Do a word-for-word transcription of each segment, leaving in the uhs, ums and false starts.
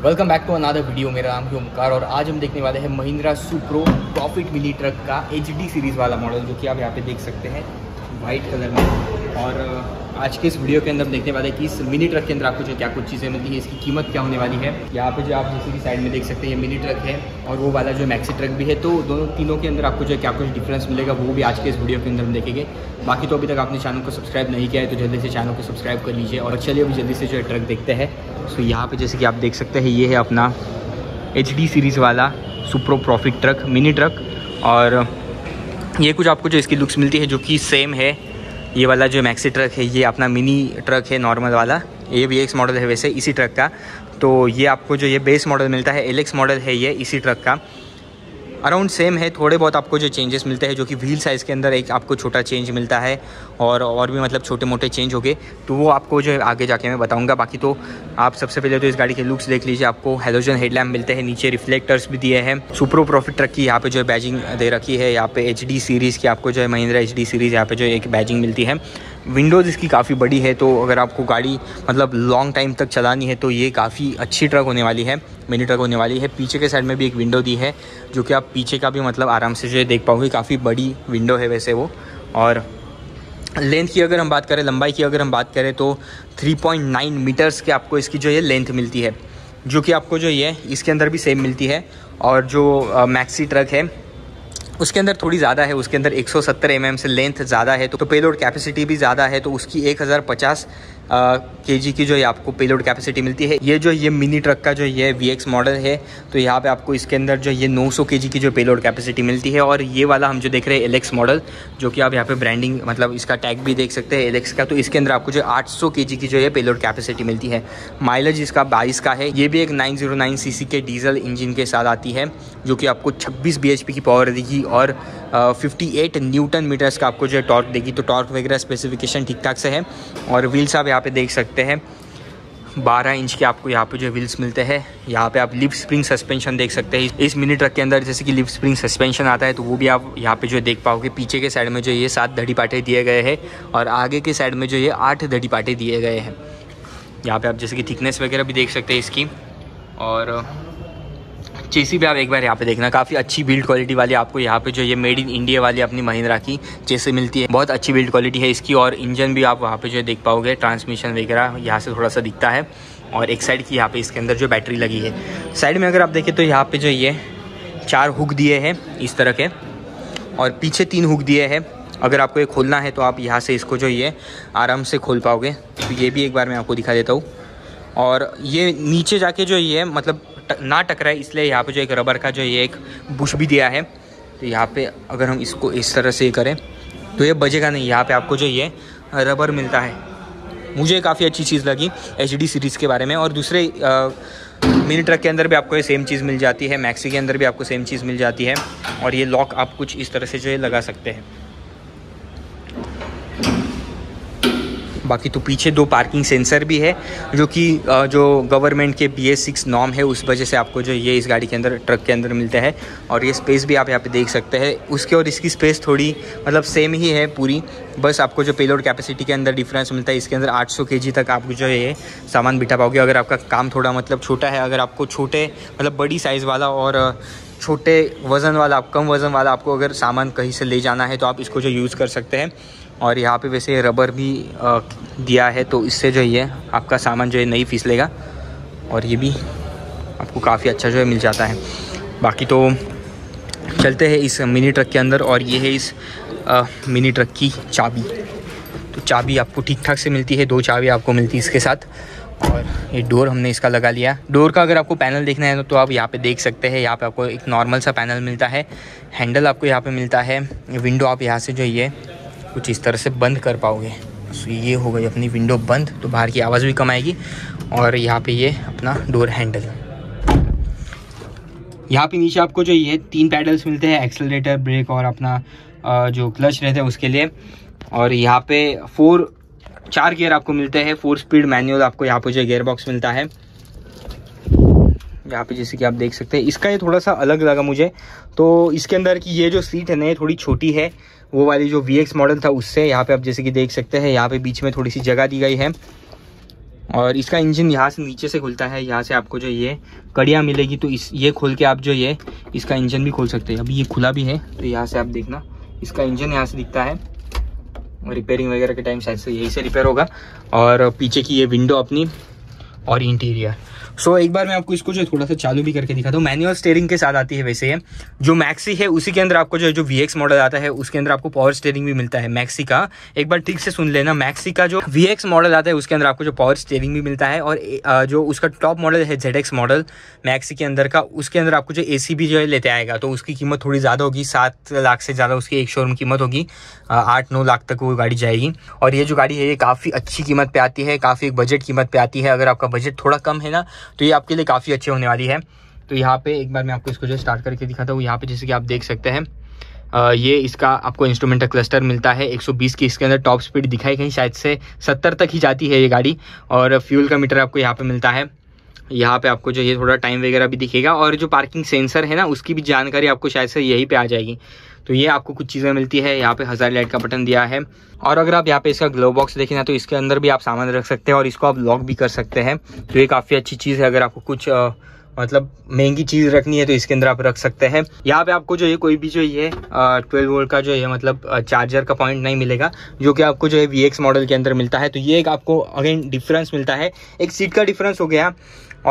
Welcome back to another video. मेरा नाम है ओमकार और आज हम देखने वाले हैं Mahindra Supro profit mini truck का एच डी सीरीज़ वाला मॉडल, जो कि आप यहाँ पे देख सकते हैं वाइट कलर में। और आज के इस वीडियो के अंदर देखने वाले हैं कि इस मिनी ट्रक के अंदर आपको जो क्या कुछ चीज़ें मिलती है, इसकी कीमत क्या होने वाली है। यहाँ पे जो आप जैसे कि साइड में देख सकते हैं ये मिनी ट्रक है और वो वाला जो मैक्सी ट्रक भी है, तो दोनों तीनों के अंदर आपको जो क्या कुछ डिफरेंस मिलेगा वो भी आज के इस वीडियो के अंदर हम देखेंगे। बाकी तो अभी तक आपने चैनल को सब्सक्राइब नहीं किया है तो जल्दी से चैनल को सब्सक्राइब कर लीजिए और चलिए अभी जल्दी से जो है ट्रक देखते हैं। सो यहाँ पे जैसे कि आप देख सकते हैं ये है अपना एच डी सीरीज़ वाला Supro profit truck mini truck, और ये कुछ आपको जो इसकी लुक्स मिलती है जो कि सेम है। ये वाला जो मैक्सी ट्रक है ये अपना मिनी ट्रक है नॉर्मल वाला, ये भी एक्स मॉडल है वैसे इसी ट्रक का। तो ये आपको जो ये बेस मॉडल मिलता है एल एक्स मॉडल है ये इसी ट्रक का, अराउंड सेम है। थोड़े बहुत आपको जो चेंजेस मिलते हैं जो कि व्हील साइज़ के अंदर एक आपको छोटा चेंज मिलता है और और भी मतलब छोटे मोटे चेंज हो गए, तो वो आपको जो है आगे जाके मैं बताऊंगा। बाकी तो आप सबसे पहले तो इस गाड़ी के लुक्स देख लीजिए। आपको हेलोजन हेडलैम्प मिलते हैं, नीचे रिफ्लेक्टर्स भी दिए हैं। सुप्रो प्रॉफिट ट्रक की यहाँ पे जो है बैजिंग दे रखी है, यहाँ पे एच डी सीरीज़ की आपको जो है महिंद्रा एच डी सीरीज़ यहाँ पे जो एक बैजिंग मिलती है। विंडोज़ इसकी काफ़ी बड़ी है, तो अगर आपको गाड़ी मतलब लॉन्ग टाइम तक चलानी है तो ये काफ़ी अच्छी ट्रक होने वाली है, मिनी ट्रक होने वाली है। पीछे के साइड में भी एक विंडो दी है जो कि आप पीछे का भी मतलब आराम से जो है देख पाओगे, काफ़ी बड़ी विंडो है वैसे वो। और लेंथ की अगर हम बात करें, लंबाई की अगर हम बात करें, तो थ्री पॉइंट नाइन मीटर्स के आपको इसकी जो ये लेंथ मिलती है, जो कि आपको जो ये इसके अंदर भी सेम मिलती है। और जो मैक्सी ट्रक है उसके अंदर थोड़ी ज़्यादा है, उसके अंदर एक सौ सत्तर एमएम से लेंथ ज़्यादा है, तो, तो पेलोड कैपेसिटी भी ज़्यादा है, तो उसकी एक हज़ार पचास केजी की जो है आपको पेलोड कैपेसिटी मिलती है। ये जो ये मिनी ट्रक का जो ये वीएक्स मॉडल है, तो यहाँ पे आपको इसके अंदर जो ये नौ सौ केजी की जो पेलोड कैपेसिटी मिलती है। और ये वाला हम जो देख रहे हैं एलेक्स मॉडल, जो कि आप यहाँ पे ब्रांडिंग मतलब इसका टैग भी देख सकते हैं एलेक्स का, तो इसके अंदर आपको जो आठ सौ केजी की जो है पेलोड कैपेसिटी मिलती है। माइलेज इसका बाईस का है। ये भी एक nine zero nine C C के डीजल इंजन के साथ आती है, जो कि आपको छब्बीस बी एच पी की पावर देगी और अट्ठावन न्यूटन मीटर्स का आपको जो है टॉर्क देगी। तो टॉर्क वगैरह स्पेसिफिकेशन ठीक ठाक से है। और व्हील्स आप यहाँ पे देख सकते हैं बारह इंच के आपको यहाँ पे जो व्हील्स मिलते हैं। यहाँ पे आप लिप स्प्रिंग सस्पेंशन देख सकते हैं इस मिनी ट्रक के अंदर, जैसे कि लिप स्प्रिंग सस्पेंशन आता है तो वो भी आप यहाँ पे जो देख पाओगे। पीछे के साइड में जो ये सात धड़ी पाटे दिए गए हैं और आगे के साइड में जो ये आठ धड़ी पाटे दिए गए हैं। यहाँ पे आप जैसे कि थिकनेस वगैरह भी देख सकते हैं इसकी। और चेसी भी आप एक बार यहाँ पे देखना, काफ़ी अच्छी बिल्ड क्वालिटी वाली आपको यहाँ पे जो ये मेड इन इंडिया वाली अपनी महिंद्रा की चेसी मिलती है, बहुत अच्छी बिल्ड क्वालिटी है इसकी। और इंजन भी आप वहाँ पे जो देख पाओगे, ट्रांसमिशन वगैरह यहाँ से थोड़ा सा दिखता है। और एक साइड की यहाँ पे इसके अंदर जो बैटरी लगी है, साइड में अगर आप देखें तो यहाँ पर जो ये चार हुक दिए हैं इस तरह के, और पीछे तीन हुक दिए हैं। अगर आपको ये खोलना है तो आप यहाँ से इसको जो ये आराम से खोल पाओगे। ये भी एक बार मैं आपको दिखा देता हूँ। और ये नीचे जाके जो ये मतलब ना टकराए इसलिए यहाँ पे जो एक रबर का जो ये एक बुश भी दिया है। तो यहाँ पे अगर हम इसको इस तरह से करें तो ये बजेगा नहीं, यहाँ पे आपको जो ये रबर मिलता है। मुझे काफ़ी अच्छी चीज़ लगी एच डी सीरीज़ के बारे में। और दूसरे मिनी ट्रक के अंदर भी आपको ये सेम चीज़ मिल जाती है, मैक्सी के अंदर भी आपको सेम चीज़ मिल जाती है। और ये लॉक आप कुछ इस तरह से जो है लगा सकते हैं। बाकी तो पीछे दो पार्किंग सेंसर भी है, जो कि जो गवर्नमेंट के बी एस सिक्स नॉर्म है उस वजह से आपको जो ये इस गाड़ी के अंदर ट्रक के अंदर मिलता है। और ये स्पेस भी आप यहाँ पे देख सकते हैं, उसके और इसकी स्पेस थोड़ी मतलब सेम ही है पूरी, बस आपको जो पेलोड कैपेसिटी के अंदर डिफरेंस मिलता है। इसके अंदर आठ सौ के जी तक आपको जो है सामान बिठा पाओगे, अगर आपका काम थोड़ा मतलब छोटा है, अगर आपको छोटे मतलब बड़ी साइज़ वाला और छोटे वज़न वाला आप कम वज़न वाला आपको अगर सामान कहीं से ले जाना है तो आप इसको जो यूज़ कर सकते हैं। और यहाँ पे वैसे रबर भी दिया है, तो इससे जो है आपका सामान जो है नहीं फिसलेगा। और ये भी आपको काफ़ी अच्छा जो है मिल जाता है। बाकी तो चलते हैं इस मिनी ट्रक के अंदर। और ये है इस आ, मिनी ट्रक की चाबी, तो चाबी आपको ठीक ठाक से मिलती है, दो चाबी आपको मिलती है इसके साथ। और ये डोर हमने इसका लगा लिया। डोर का अगर आपको पैनल देखना है तो आप यहाँ पे देख सकते हैं, यहाँ पे आपको एक नॉर्मल सा पैनल मिलता है, हैंडल आपको यहाँ पे मिलता है, विंडो आप यहाँ से जो ये कुछ इस तरह से बंद कर पाओगे। सो ये हो गई अपनी विंडो बंद, तो बाहर की आवाज़ भी कम आएगी। और यहाँ पे ये अपना डोर हैंडल, यहाँ पे नीचे आपको जो ये तीन पैडल्स मिलते हैं, एक्सेलरेटर, ब्रेक और अपना जो क्लच रहता है उसके लिए। और यहाँ पे फोर चार गियर आपको मिलते हैं, फोर स्पीड मैनुअल आपको यहाँ पे जो गियर बॉक्स मिलता है। यहाँ पे जैसे कि आप देख सकते हैं इसका ये थोड़ा सा अलग लगा मुझे, तो इसके अंदर की ये जो सीट है ना ये थोड़ी छोटी है वो वाली जो वी एक्स मॉडल था उससे। यहाँ पे आप जैसे कि देख सकते हैं यहाँ पे बीच में थोड़ी सी जगह दी गई है। और इसका इंजन यहाँ से नीचे से खुलता है, यहाँ से आपको जो ये कड़ियाँ मिलेगी तो इस ये खोल के आप जो ये इसका इंजन भी खोल सकते हैं। अभी ये खुला भी है तो यहाँ से आप देखना इसका इंजन यहाँ से दिखता है। रिपेयरिंग वगैरह के टाइम शायद से यही से रिपेयर होगा। और पीछे की ये विंडो अपनी और इंटीरियर। सो so, एक बार मैं आपको इसको जो थोड़ा सा चालू भी करके दिखा दूँ। मैनुअल स्टेयरिंग के साथ आती है। वैसे ये जो मैक्सी है उसी के अंदर आपको जो जो वी एक्स मॉडल आता है उसके अंदर आपको पावर स्टेयरिंग भी मिलता है मैक्सी का। एक बार ठीक से सुन लेना, मैक्सी का जो वी एक्स मॉडल आता है उसके अंदर आपको जो पावर स्टेयरिंग भी मिलता है। और जो उसका टॉप मॉडल है जेड एक्स मॉडल मैक्सी के अंदर का, उसके अंदर आपको जो ए सी भी जो है लेते आएगा तो उसकी कीमत थोड़ी ज़्यादा होगी। सात लाख से ज़्यादा उसकी एक शोरूम कीमत होगी, आठ नौ लाख तक वो गाड़ी जाएगी। और ये जो गाड़ी है ये काफ़ी अच्छी कीमत पर आती है, काफ़ी बजट कीमत पर आती है। अगर आपका बजट थोड़ा कम है ना तो ये आपके लिए काफ़ी अच्छी होने वाली है। तो यहाँ पे एक बार मैं आपको इसको जो स्टार्ट करके दिखाता हूँ। यहाँ पे जैसे कि आप देख सकते हैं ये इसका आपको इंस्ट्रूमेंटल क्लस्टर मिलता है एक सौ बीस की। इसके अंदर टॉप स्पीड दिखाई कहीं शायद से सत्तर तक ही जाती है ये गाड़ी। और फ्यूल का मीटर आपको यहाँ पर मिलता है। यहाँ पे आपको जो ये थोड़ा टाइम वगैरह भी दिखेगा। और जो पार्किंग सेंसर है ना उसकी भी जानकारी आपको शायद से यहीं पे आ जाएगी। तो ये आपको कुछ चीज़ें मिलती है। यहाँ पे हज़ार लाइट का बटन दिया है। और अगर आप यहाँ पे इसका ग्लोव बॉक्स देखें ना तो इसके अंदर भी आप सामान रख सकते हैं और इसको आप लॉक भी कर सकते हैं। तो ये काफ़ी अच्छी चीज़ है। अगर आपको कुछ आ, मतलब महंगी चीज़ रखनी है तो इसके अंदर आप रख सकते हैं। यहाँ पे आपको जो ये कोई भी जो ये ट्वेल्व वोल्ट का जो ये मतलब चार्जर का पॉइंट नहीं मिलेगा जो कि आपको जो है वी एक्स मॉडल के अंदर मिलता है। तो ये एक आपको अगेन डिफरेंस मिलता है। एक सीट का डिफरेंस हो गया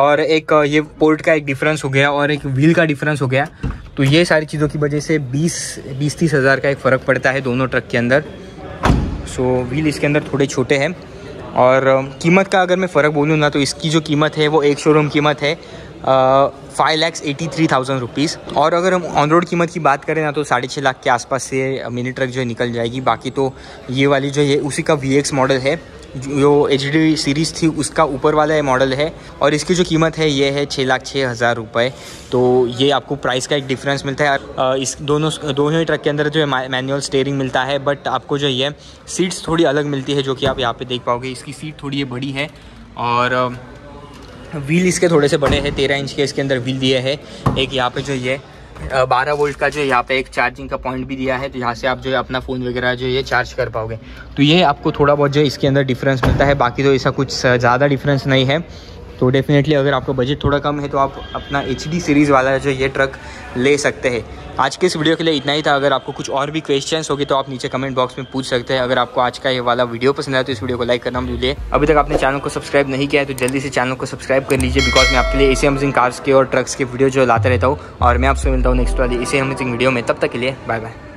और एक ये पोर्ट का एक डिफरेंस हो गया और एक व्हील का डिफरेंस हो गया। तो ये सारी चीज़ों की वजह से बीस बीस तीस हज़ार का एक फ़र्क पड़ता है दोनों ट्रक के अंदर। सो व्हील इसके अंदर थोड़े छोटे हैं। और कीमत का अगर मैं फ़र्क बोलूँ ना तो इसकी जो कीमत है वो एक शोरूम कीमत है five lakhs eighty three thousand rupees. और अगर हम ऑन रोड कीमत की बात करें ना तो साढ़े छः लाख के आसपास से मिनी ट्रक जो है निकल जाएगी। बाकी तो ये वाली जो है उसी का वी एक्स मॉडल है जो एच डी सीरीज़ थी उसका ऊपर वाला ये मॉडल है। और इसकी जो कीमत है ये है छः लाख छः हज़ार रुपये। तो ये आपको प्राइस का एक डिफरेंस मिलता है। इस दोनों दोनों ही ट्रक के अंदर जो है मैनुअल स्टीयरिंग मिलता है। बट आपको जो ये सीट्स थोड़ी अलग मिलती है जो कि आप यहाँ पे देख पाओगे। इसकी सीट थोड़ी ये बड़ी है और व्हील इसके थोड़े से बड़े हैं। तेरह इंच के इसके अंदर व्हील दिए है। एक यहाँ पे जो ये बारह वोल्ट का जो यहाँ पे एक चार्जिंग का पॉइंट भी दिया है। तो यहाँ से आप जो है अपना फ़ोन वगैरह जो ये चार्ज कर पाओगे। तो ये आपको थोड़ा बहुत जो इसके अंदर डिफरेंस मिलता है। बाकी तो ऐसा कुछ ज़्यादा डिफरेंस नहीं है। तो डेफिनेटली अगर आपका बजट थोड़ा कम है तो आप अपना एच डी सीरीज़ वाला जो ये ट्रक ले सकते हैं। आज के इस वीडियो के लिए इतना ही था। अगर आपको कुछ और भी क्वेश्चंस होगी तो आप नीचे कमेंट बॉक्स में पूछ सकते हैं। अगर आपको आज का ये वाला वीडियो पसंद आया तो इस वीडियो को लाइक करना मत भूलिए। अभी तक आपने चैनल को सब्सक्राइब नहीं किया है तो जल्दी से चैनल को सब्सक्राइब कर लीजिए, बिकॉज मैं आपके लिए ऐसे अमेजिंग कार्स के और ट्रक्स के वीडियो जो लाता रहता हूँ। और मैं आपसे मिलता हूँ नेक्स्ट वाली ऐसे अमेजिंग वीडियो में। तब तक के लिए बाय बाय।